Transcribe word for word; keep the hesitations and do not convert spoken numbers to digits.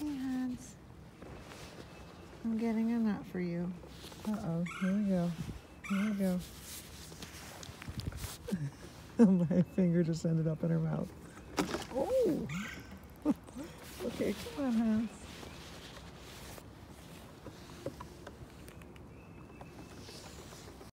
Hey, Hans. I'm getting a knot for you. Uh-oh. Here we go. Here we go. My finger just ended up in her mouth. Oh! Okay, come on, Hans.